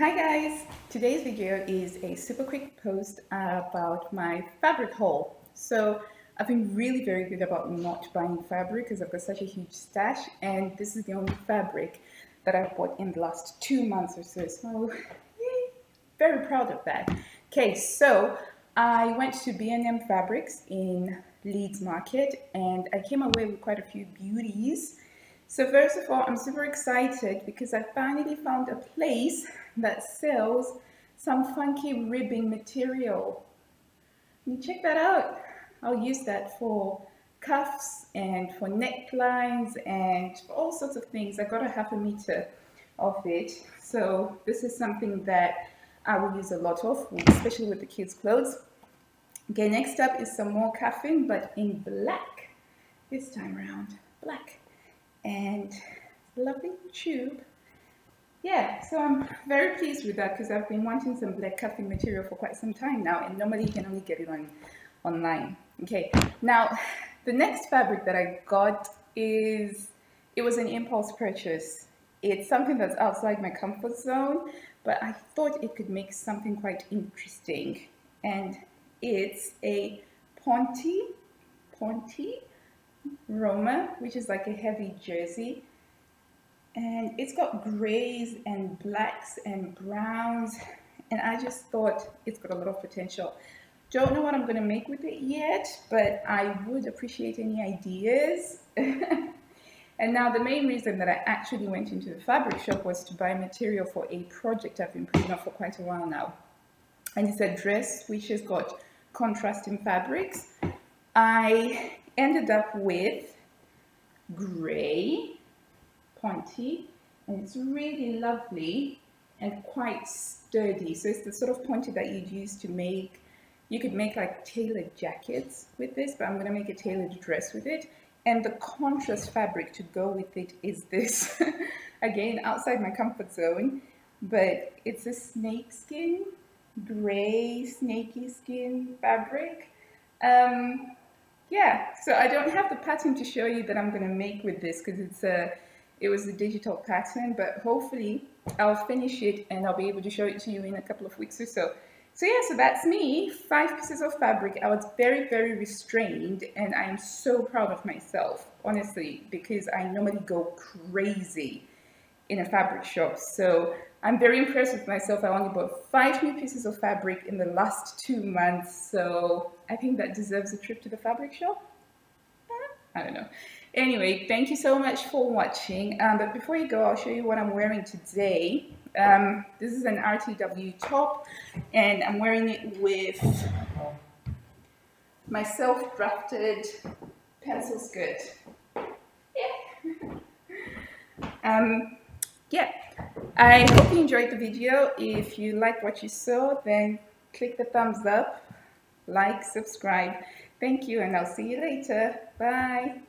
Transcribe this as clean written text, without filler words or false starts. Hi guys! Today's video is a super quick post about my fabric haul. So I've been really very good about not buying fabric because I've got such a huge stash, and this is the only fabric that I've bought in the last 2 months or so, so yay, very proud of that. Okay, so I went to B & M Fabrics in Leeds market and I came away with quite a few beauties. So first of all, I'm super excited because I finally found a place that sells some funky ribbing material. And check that out. I'll use that for cuffs and for necklines and for all sorts of things. I got a half a meter of it. So this is something that I will use a lot of, especially with the kids' clothes. Okay, next up is some more cuffing, but in black this time around. Black. And lovely tube. Yeah, so I'm very pleased with that because I've been wanting some black cuffing material for quite some time now, and normally you can only get it online. Okay, now the next fabric that I got it was an impulse purchase. It's something that's outside my comfort zone, but I thought it could make something quite interesting, and it's a Ponte Roma, which is like a heavy jersey, and it's got grays and blacks and browns, and I just thought it's got a lot of potential. Don't know what I'm going to make with it yet, but I would appreciate any ideas. And now the main reason that I actually went into the fabric shop was to buy material for a project I've been putting up for quite a while now, and it's a dress which has got contrasting fabrics. I ended up with grey, Ponte, and it's really lovely and quite sturdy. So it's the sort of Ponte that you'd use to make, you could make like tailored jackets with this, but I'm going to make a tailored dress with it. And the contrast fabric to go with it is this, again, outside my comfort zone, but it's a snakeskin, grey, snaky skin fabric. Yeah, so I don't have the pattern to show you that I'm going to make with this because it was a digital pattern, but hopefully I'll finish it and I'll be able to show it to you in a couple of weeks or so. So yeah, so that's me, 5 pieces of fabric. I was very, very restrained, and I'm so proud of myself, honestly, because I normally go crazy in a fabric shop. So I'm very impressed with myself. I only bought 5 new pieces of fabric in the last 2 months, so I think that deserves a trip to the fabric shop. I don't know. Anyway, thank you so much for watching. But before you go, I'll show you what I'm wearing today. This is an RTW top, and I'm wearing it with my self-drafted pencil skirt. Yeah. Yeah. I hope you enjoyed the video. If you like what you saw, then click the thumbs up, like, subscribe. Thank you, and I'll see you later. Bye.